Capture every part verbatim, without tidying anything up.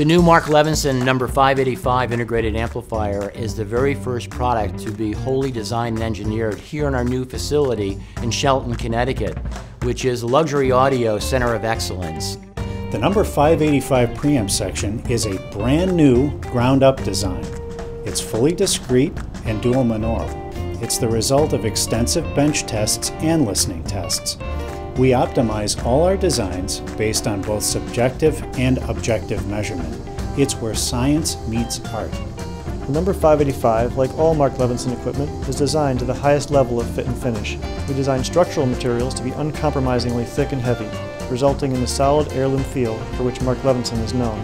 The new Mark Levinson number five eighty-five integrated amplifier is the very first product to be wholly designed and engineered here in our new facility in Shelton, Connecticut, which is Luxury Audio Center of Excellence. The number five eighty-five preamp section is a brand new ground-up design. It's fully discrete and dual monaural. It's the result of extensive bench tests and listening tests. We optimize all our designs based on both subjective and objective measurement. It's where science meets art. The number five eighty-five, like all Mark Levinson equipment, is designed to the highest level of fit and finish. We design structural materials to be uncompromisingly thick and heavy, resulting in the solid heirloom feel for which Mark Levinson is known.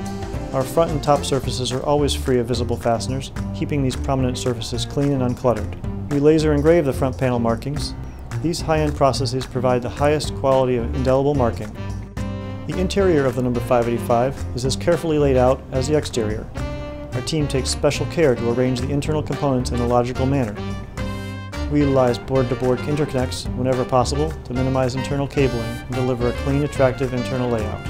Our front and top surfaces are always free of visible fasteners, keeping these prominent surfaces clean and uncluttered. We laser engrave the front panel markings. These high-end processes provide the highest quality of indelible marking. The interior of the number five eighty-five is as carefully laid out as the exterior. Our team takes special care to arrange the internal components in a logical manner. We utilize board-to-board interconnects whenever possible to minimize internal cabling and deliver a clean, attractive internal layout.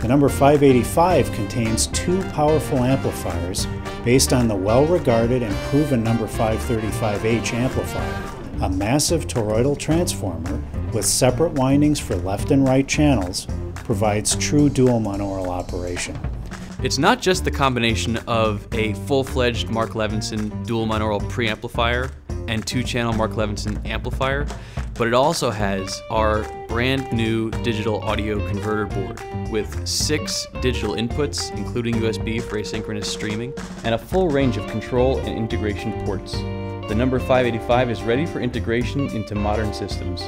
The number five eighty-five contains two powerful amplifiers based on the well-regarded and proven number five thirty-five H amplifier, a massive toroidal transformer with separate windings for left and right channels, provides true dual monaural operation. It's not just the combination of a full-fledged Mark Levinson dual monaural preamplifier and two-channel Mark Levinson amplifier, but it also has our brand new digital audio converter board with six digital inputs, including U S B for asynchronous streaming, and a full range of control and integration ports. The number five eighty-five is ready for integration into modern systems.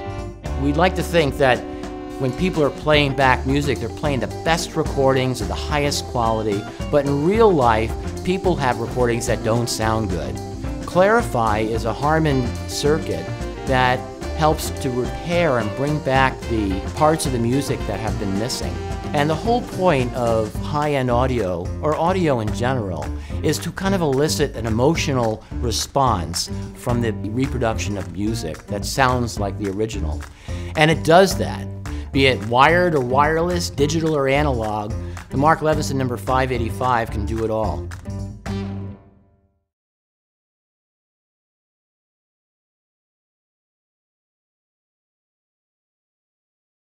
We'd like to think that when people are playing back music, they're playing the best recordings of the highest quality, but in real life, people have recordings that don't sound good. Clarify is a Harman circuit that helps to repair and bring back the parts of the music that have been missing. And the whole point of high-end audio, or audio in general, is to kind of elicit an emotional response from the reproduction of music that sounds like the original. And it does that. Be it wired or wireless, digital or analog, the Mark Levinson number five eighty-five can do it all.